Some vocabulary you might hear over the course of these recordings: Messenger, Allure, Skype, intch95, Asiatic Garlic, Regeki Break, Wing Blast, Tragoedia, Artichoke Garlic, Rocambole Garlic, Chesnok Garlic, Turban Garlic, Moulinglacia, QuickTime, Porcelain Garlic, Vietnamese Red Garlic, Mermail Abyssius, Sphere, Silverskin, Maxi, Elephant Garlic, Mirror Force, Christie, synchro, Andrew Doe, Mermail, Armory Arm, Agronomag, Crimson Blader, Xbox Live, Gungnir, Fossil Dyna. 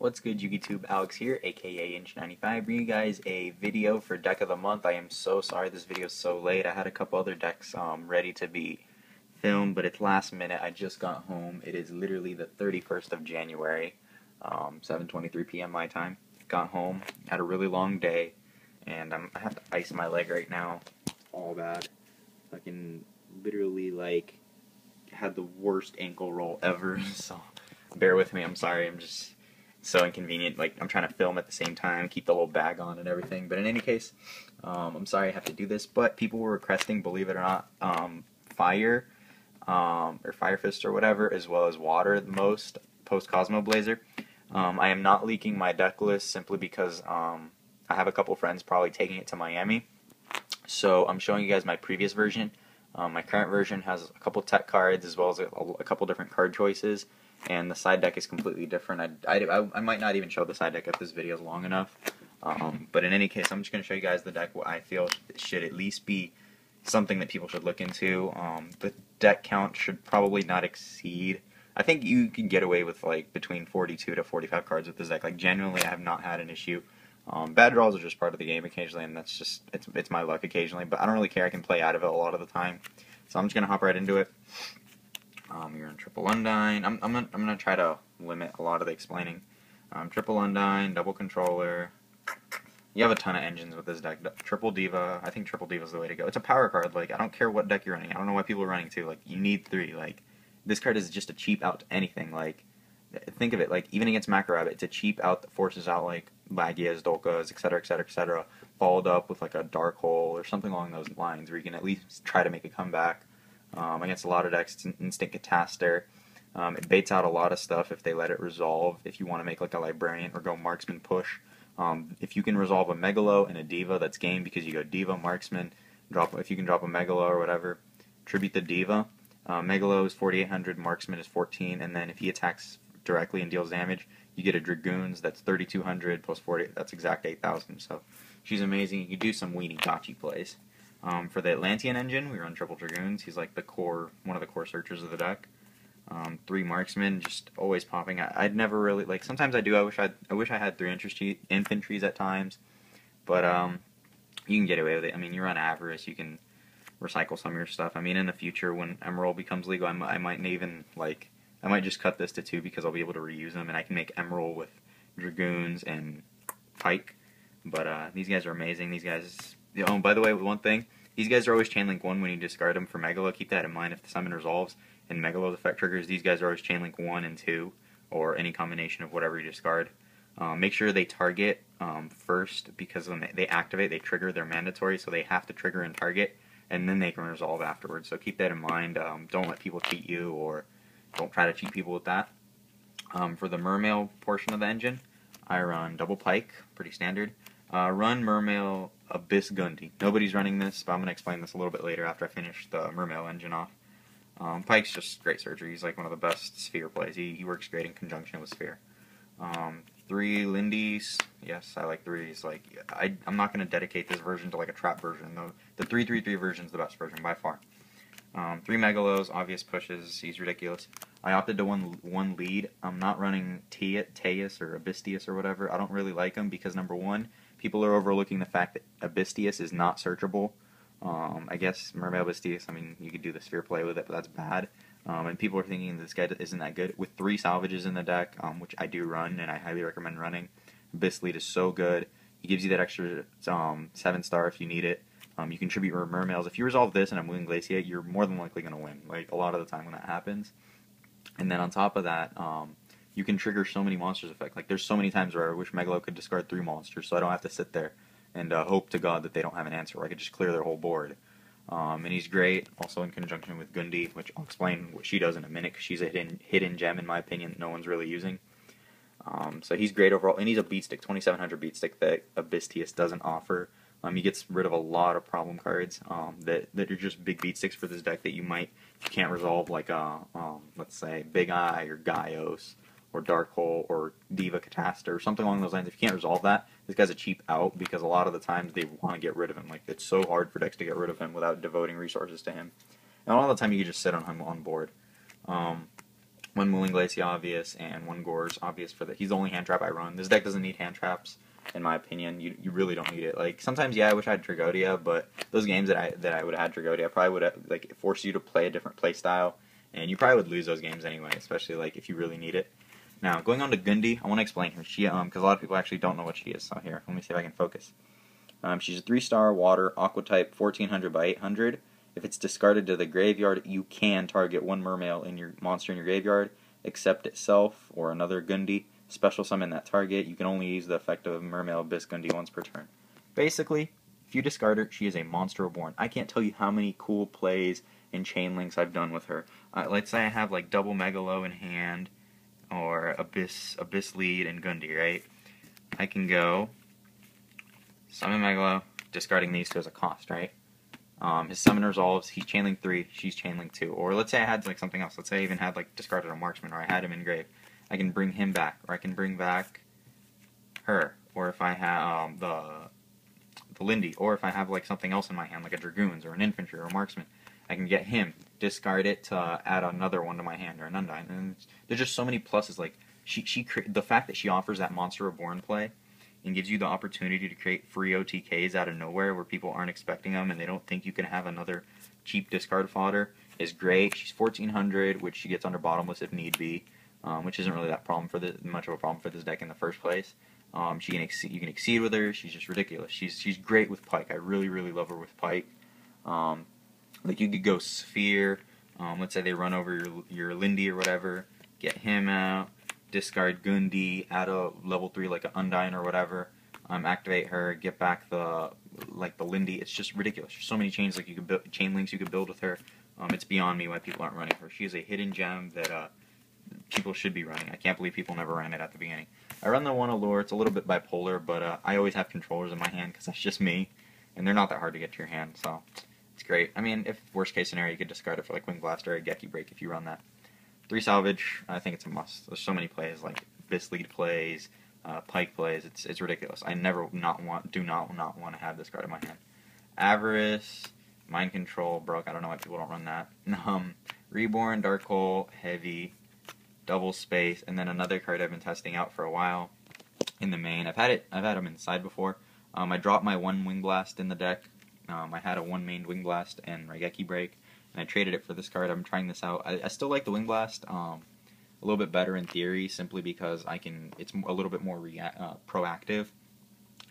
What's good, YouTube? Alex here, aka intch95, bringing you guys a video for Deck of the Month. I am so sorry this video is so late. I had a couple other decks ready to be filmed, but it's last minute. I just got home. It is literally the 31st of January, 7:23 p.m. my time. Got home, had a really long day, and I have to ice my leg right now. All bad. Fucking literally, like, had the worst ankle roll ever, so bear with me. I'm sorry. I'm just so inconvenient, like, I'm trying to film at the same time, keep the whole bag on and everything, but in any case, I'm sorry I have to do this, but people were requesting, believe it or not, fire, or Fire Fist or whatever, as well as water the most, post-Cosmo Blazer. I am not leaking my deck list simply because, I have a couple friends probably taking it to Miami, so I'm showing you guys my previous version. My current version has a couple tech cards, as well as a couple different card choices, and the side deck is completely different. I might not even show the side deck if this video is long enough, but in any case, I'm just going to show you guys the deck, what I feel should at least be something that people should look into. The deck count should probably not exceed, I think you can get away with like between 42 to 45 cards with this deck. Like, genuinely, I have not had an issue. Bad draws are just part of the game occasionally, and that's just, it's my luck occasionally, but I don't really care. I can play out of it a lot of the time, so I'm just going to hop right into it. You're in Triple Undine. I'm gonna try to limit a lot of the explaining. Triple Undine, Double Controller. You have a ton of engines with this deck. Triple Diva. I think Triple Diva is the way to go. It's a power card. Like, I don't care what deck you're running. I don't know why people are running two. Like, you need three. Like, this card is just a cheap out to anything. Like, think of it. Like, even against Macro Rabbit, it's a cheap out that forces out like Lagias, Dolkas, etc., etc., etc. Followed up with like a Dark Hole or something along those lines, where you can at least try to make a comeback. Against a lot of decks, it's an instant cataster. It baits out a lot of stuff if they let it resolve, if you want to make like a Librarian or go Marksman push. If you can resolve a Megalo and a Diva, that's game, because you go Diva, Marksman, drop. If you can drop a Megalo or whatever, tribute the Diva. Megalo is 4,800, Marksman is 14, and then if he attacks directly and deals damage, you get a Dragoons, that's 3,200 plus 40, that's exact 8,000, so she's amazing. You can do some weenie Gachi plays. For the Atlantean engine, we run Triple Dragoons. He's like the core, one of the core searchers of the deck. Three Marksmen, just always popping. I'd never really, like, sometimes I do. I wish I had three infantries at times, but you can get away with it. I mean, you're on Avarice, you can recycle some of your stuff. I mean, in the future when Emerald becomes legal, I might even, like, I might just cut this to two, because I'll be able to reuse them, and I can make Emerald with Dragoons and Pike. But these guys are amazing. These guys. Oh, by the way, one thing, these guys are always chain link 1 when you discard them for Megalo. Keep that in mind. If the summon resolves and Megalo's effect triggers, these guys are always chain link 1 and 2, or any combination of whatever you discard. Make sure they target first, because when they activate, they trigger their mandatory, so they have to trigger and target, and then they can resolve afterwards. So keep that in mind. Don't let people cheat you, or don't try to cheat people with that. For the Mermail portion of the engine, I run Double Pike, pretty standard. Run Mermail Abyssgunde. Nobody's running this, but I'm going to explain this a little bit later after I finish the Mermail engine off. Pike's just great surgery. He's like one of the best Sphere plays. He works great in conjunction with Sphere. Three Lindy's. Yes, I like threes. Like, I'm not going to dedicate this version to like a trap version, though. The 3-3-3 version is the best version by far. Three Megalos, obvious pushes. He's ridiculous. I opted to one lead. I'm not running Teus or Abyssius or whatever. I don't really like him because, number one, people are overlooking the fact that Abyssius is not searchable. I guess Mermail Abyssius, I mean, you could do the Sphere play with it, but that's bad. And people are thinking this guy isn't that good. With three salvages in the deck, which I do run, and I highly recommend running, Abyss Lead is so good. He gives you that extra 7-star if you need it. You can tribute your Mermails. If you resolve this and I'm Moulinglacia, you're more than likely going to win, like, a lot of the time when that happens. And then on top of that, you can trigger so many monsters effect. Like, there's so many times where I wish Megalo could discard three monsters, so I don't have to sit there and hope to God that they don't have an answer, or I could just clear their whole board. And he's great, also in conjunction with Gungnir, which I'll explain what she does in a minute, because she's a hidden gem, in my opinion, that no one's really using. So he's great overall, and he's a beat stick, 2,700 beat stick that Abyssius doesn't offer. He gets rid of a lot of problem cards that are just big beat sticks for this deck that you might, you can't resolve, like, let's say, Big Eye or Gaios, or Dark Hole, or Diva Cataster, or something along those lines. If you can't resolve that, this guy's a cheap out, because a lot of the times they want to get rid of him. Like, it's so hard for decks to get rid of him without devoting resources to him. And a lot of the time you can just sit on him on board. One Moulinglacia obvious and one Gore's obvious for that. He's the only hand trap I run. This deck doesn't need hand traps, in my opinion. You really don't need it. Like sometimes, yeah, I wish I had Tragoedia, but those games that I would have had Tragoedia, I probably would have, like, force you to play a different play style, and you probably would lose those games anyway, especially like if you really need it. Now going on to Gundy, I want to explain her. She because a lot of people actually don't know what she is. So here, let me see if I can focus. She's a 3-star water aqua type, 1400 by 800. If it's discarded to the graveyard, you can target one Mermail in your monster in your graveyard, except itself or another Gundy. Special summon that target. You can only use the effect of Mermail Abyssgunde once per turn. Basically, if you discard her, she is a monster reborn. I can't tell you how many cool plays and chain links I've done with her. Let's say I have like double Megalo in hand, or Abyss Lead and Gundy, right? I can go summon Megalo, discarding these two as a cost, right? His summon resolves, he's chainlink 3, she's chainlink 2. Or let's say I had like something else. Let's say I even had like discarded a Marksman, or I had him in grave. I can bring him back, or I can bring back her, or if I have the Lindy, or if I have like something else in my hand, like a Dragoons or an Infantry or a Marksman, I can get him, discard it to add another one to my hand, or an Undine. And there's just so many pluses. Like the fact that she offers that Monster Reborn play and gives you the opportunity to create free OTKs out of nowhere where people aren't expecting them and they don't think you can have another cheap discard fodder is great. She's 1400, which she gets under bottomless if need be. Which isn't really that much of a problem for this deck in the first place. You can exceed with her. She's just ridiculous. She's great with Pike. I really love her with Pike. Like you could go Sphere. Let's say they run over your Lindy or whatever. Get him out. Discard Gundy. Add a level 3 like an Undine or whatever. Activate her. Get back the Lindy. It's just ridiculous. There's so many chains like you could build, chain links you could build with her. It's beyond me why people aren't running her. She is a hidden gem that people should be running. I can't believe people never ran it at the beginning. I run the one Allure. It's a little bit bipolar, but I always have controllers in my hand because that's just me, and they're not that hard to get to your hand, so it's great. I mean, if worst case scenario, you could discard it for like Wing Blast or a Regeki Break if you run that. 3 salvage, I think it's a must. There's so many plays like Abyss Lead plays, Pike plays. It's ridiculous. I never do not want to have this card in my hand. Avarice, Mind Control, broke. I don't know why people don't run that. Reborn, Dark Hole, Heavy. Double Space, and then another card I've been testing out for a while in the main. I've had them inside before. I dropped my one Wing Blast in the deck. I had a one main Wing Blast and Regeki Break, and I traded it for this card. I'm trying this out. I still like the Wing Blast a little bit better in theory, simply because I can. It's a little bit more proactive,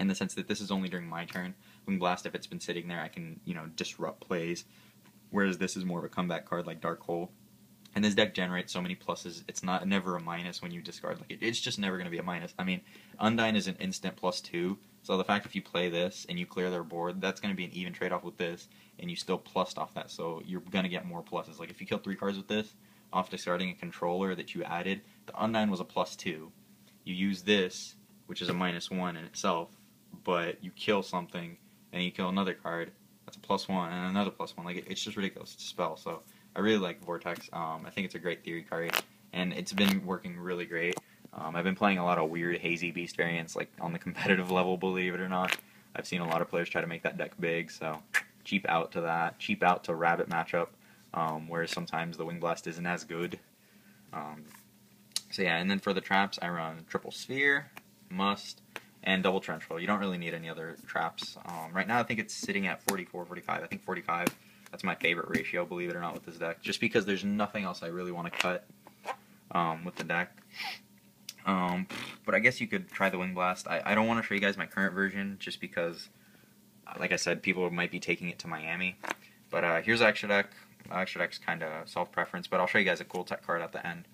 in the sense that this is only during my turn. Wing Blast, if it's been sitting there, I can disrupt plays, whereas this is more of a comeback card like Dark Hole. And this deck generates so many pluses. It's never a minus when you discard. Like it's just never going to be a minus. I mean, Undine is an instant +2. So the fact if you play this and you clear their board, that's going to be an even trade off with this, and you still plussed off that. So you're going to get more pluses. Like if you kill 3 cards with this, off discarding a controller that you added, the Undine was a +2. You use this, which is a -1 in itself, but you kill something and you kill another card. That's a +1 and another +1. Like it's just ridiculous. It's a spell. So I really like Vortex. I think it's a great theory card, and it's been working really great. I've been playing a lot of weird Hazy Beast variants, like on the competitive level, believe it or not. I've seen a lot of players try to make that deck big, so cheap out to that. Cheap out to Rabbit matchup, whereas sometimes the Wing Blast isn't as good. So yeah, and then for the traps, I run Triple Sphere, Must, and Double Torrential. You don't really need any other traps. Right now I think it's sitting at 44, 45. I think 45. That's my favorite ratio, believe it or not, with this deck. Just because there's nothing else I really want to cut with the deck. But I guess you could try the Wing Blast. I don't want to show you guys my current version, just because, like I said, people might be taking it to Miami. But here's Extra Deck. Extra Deck's kind of self-preference, but I'll show you guys a cool tech card at the end.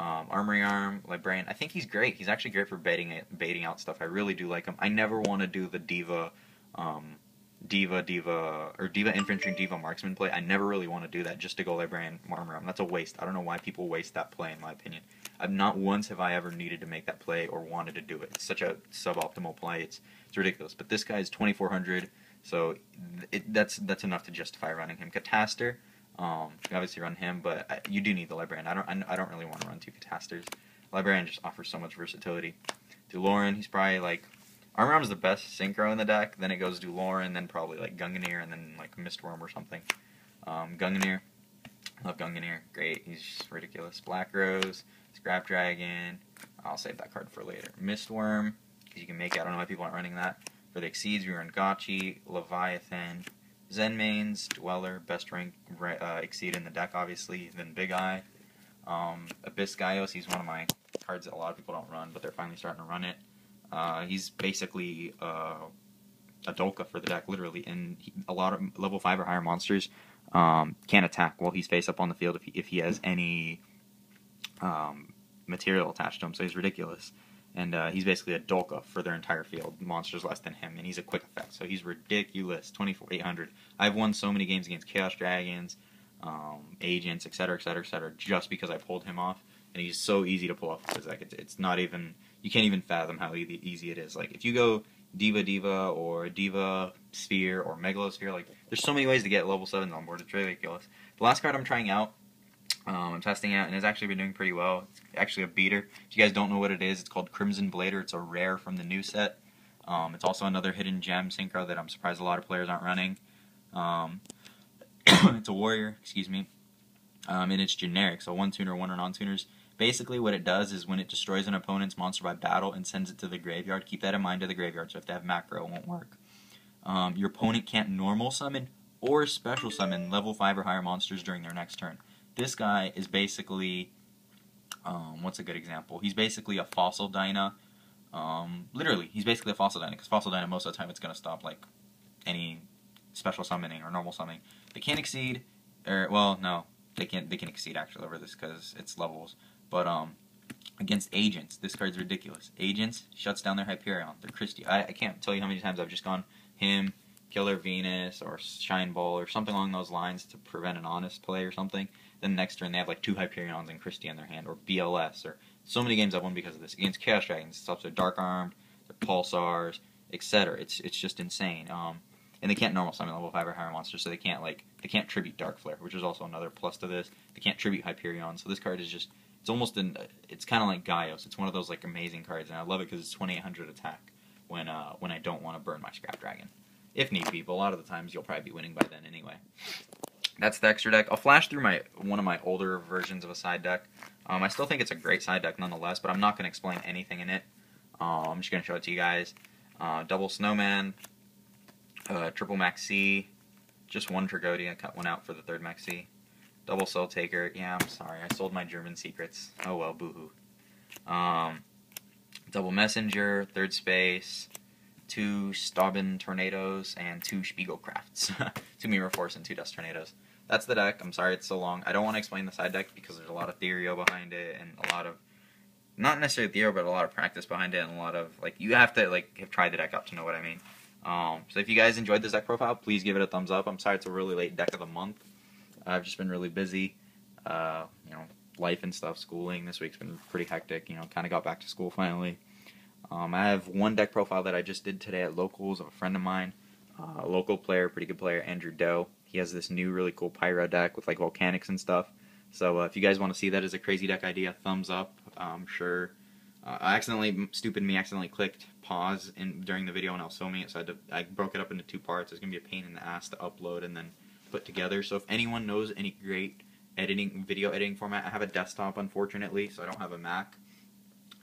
Armory Arm, Librarian. I think he's great. He's actually great for baiting out stuff. I really do like him. I never want to do the Diva... Diva Infantry, Diva Marksman play. I never really want to do that just to go Librarian Armor Arm. That's a waste. I don't know why people waste that play, in my opinion. Not once have I ever needed to make that play or wanted to do it. It's such a suboptimal play. It's ridiculous. But this guy is 2400, so that's enough to justify running him. Cataster, you obviously run him, but you do need the Librarian. I don't really want to run 2 Catasters. Librarian just offers so much versatility. Dolorin, he's probably like. Armor Arm is the best synchro in the deck, then it goes Dolorin, then probably like Gungnir, and then like Mistworm or something. Gungnir, Love Gungnir. Great. He's just ridiculous. Black Rose, Scrap Dragon. I'll save that card for later. Mistworm, because you can make it. I don't know why people aren't running that. For the Exceeds, we run Gachi, Leviathan, Zenmains, Dweller, best rank Exceed in the deck, obviously, then Big Eye. Abyss Gaios, he's one of my cards that a lot of people don't run, but they're finally starting to run it. He's basically a Dolka for the deck, literally, and a lot of level 5 or higher monsters can't attack while he's face up on the field if he has any material attached to him, so he's ridiculous. And he's basically a Dolka for their entire field, monsters less than him, and he's a quick effect, so he's ridiculous. 24,800. I've won so many games against Chaos Dragons, Agents, etc., etc., etc., just because I pulled him off, and he's so easy to pull off because like it's not even, you can't even fathom how easy it is. Like if you go Diva or Diva Sphere or Megalo Sphere, like there's so many ways to get level 7s on board. It's ridiculous. The last card I'm trying out. I'm testing out, and it's actually been doing pretty well. It's actually a beater. If you guys don't know what it is, it's called Crimson Blader. It's a rare from the new set. It's also another hidden gem synchro that I'm surprised a lot of players aren't running. It's a warrior, excuse me. And it's generic, so one tuner, one or non-tuners. Basically what it does is when it destroys an opponent's monster by battle and sends it to the graveyard, keep that in mind to the graveyard, so if they have macro, it won't work. Your opponent can't normal summon or special summon level 5 or higher monsters during their next turn. This guy is basically, what's a good example? He's basically a Fossil Dyna. Literally, he's basically a Fossil Dyna, because Fossil Dyna most of the time it's going to stop like any special summoning or normal summoning. They can't exceed, or well, no, they can exceed actually over this because it's levels. But against Agents, this card's ridiculous. Agents shuts down their Hyperion, their Christie. I can't tell you how many times I've just gone him, Killer Venus, or Shine Ball, or something along those lines to prevent an honest play or something. Then next turn they have like 2 Hyperions and Christie in their hand, or BLS, or so many games I've won because of this. Against Chaos Dragons, it stops their Dark Armed, their Pulsars, etc. It's just insane. And they can't normal summon level 5 or higher monsters, so they can't tribute Dark Flare, which is also another plus to this. They can't tribute Hyperion, so this card is just, it's almost it's kind of like Gaios. It's one of those like amazing cards, and I love it because it's 2,800 attack when I don't want to burn my Scrap Dragon, if need be. But a lot of the times you'll probably be winning by then anyway. That's the extra deck. I'll flash through one of my older versions of a side deck. I still think it's a great side deck nonetheless, but I'm not going to explain anything in it. I'm just going to show it to you guys. Double Snowman, triple Maxi, just one Tragoedia. I cut one out for the third Maxi. Double Soul Taker. Yeah, I'm sorry. I sold my German secrets. Oh well, boohoo. Double Messenger, third space, 2 Stauben Tornadoes, and 2 Spiegelcrafts. 2 Mirror Force and 2 Dust Tornadoes. That's the deck. I'm sorry it's so long. I don't want to explain the side deck because there's a lot of theory behind it, and a lot of, not necessarily theory, but a lot of practice behind it, and a lot of, like, you have to, like, have tried the deck out to know what I mean. So if you guys enjoyed this deck profile, please give it a thumbs up. I'm sorry it's a really late deck of the month. I've just been really busy, you know, life and stuff, schooling. This week's been pretty hectic, you know, kind of got back to school finally. I have one deck profile that I just did today at Locals of a friend of mine, a local player, pretty good player, Andrew Doe. He has this new really cool Pyro deck with like Volcanics and stuff. So if you guys want to see that as a crazy deck idea, thumbs up. I'm sure. Stupid me accidentally clicked pause during the video when I was filming it, so I broke it up into 2 parts. It's going to be a pain in the ass to upload and then put together. So if anyone knows any great video editing format, I have a desktop unfortunately, so I don't have a Mac.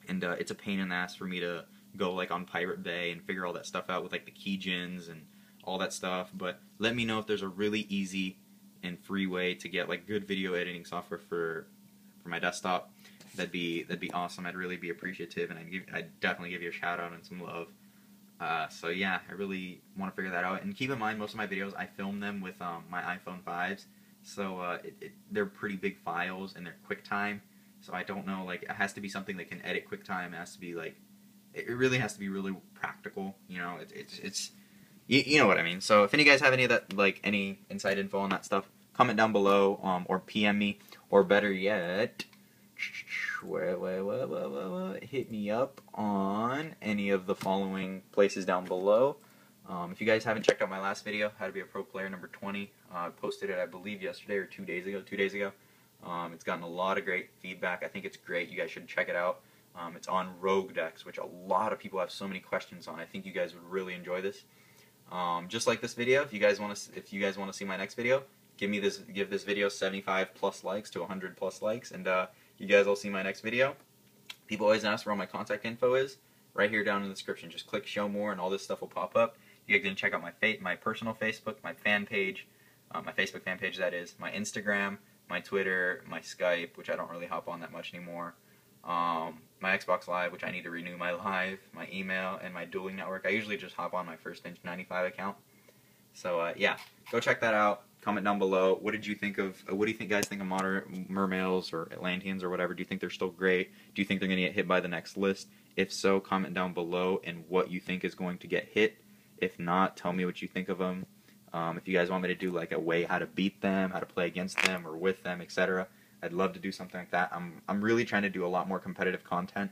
And it's a pain in the ass for me to go like on Pirate Bay and figure all that stuff out with like the keygens and all that stuff. But let me know if there's a really easy and free way to get like good video editing software for my desktop. That'd be awesome. I'd really be appreciative, and I'd definitely give you a shout out and some love. So yeah, I really want to figure that out. And keep in mind, most of my videos I film them with my iPhone 5s, so they're pretty big files and they're QuickTime. So I don't know, like, it has to be something that can edit QuickTime. It has to be, like, it really has to be really practical, you know, it's you know what I mean. So if any guys have any of that, like, any inside info on that stuff, comment down below, or PM me, or better yet, hit me up on any of the following places down below. If you guys haven't checked out my last video, How to Be a Pro Player number 20, I posted it, I believe, yesterday or 2 days ago. It's gotten a lot of great feedback. I think it's great. You guys should check it out. It's on rogue decks, which a lot of people have so many questions on. I think you guys would really enjoy this. Just like this video, if you guys want to see my next video, give this video 75 plus likes to 100 plus likes, and you guys will see my next video. People always ask where all my contact info is. Right here down in the description. Just click show more and all this stuff will pop up. You guys can check out my personal Facebook, my fan page, my Facebook fan page that is, my Instagram, my Twitter, my Skype, which I don't really hop on that much anymore, my Xbox Live, which I need to renew my Live, my email, and my Dueling Network. I usually just hop on my first intch95 account. So yeah, go check that out. Comment down below. What did you think of? What do you think, guys, think of modern Mermails or Atlanteans or whatever? Do you think they're still great? Do you think they're going to get hit by the next list? If so, comment down below and what you think is going to get hit. If not, tell me what you think of them. If you guys want me to do like a way how to beat them, how to play against them or with them, etc., I'd love to do something like that. I'm really trying to do a lot more competitive content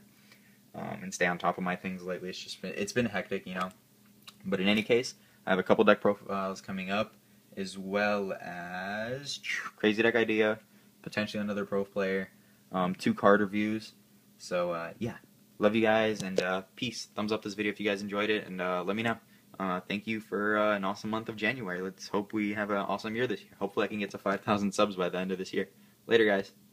and stay on top of my things lately. It's just been, it's been hectic, you know. But in any case, I have a couple deck profiles coming up, as well as crazy deck idea, potentially another pro player, 2 card reviews. So yeah, love you guys, and peace. Thumbs up this video if you guys enjoyed it, and let me know. Thank you for an awesome month of January. Let's hope we have an awesome year this year. Hopefully I can get to 5,000 subs by the end of this year. Later, guys.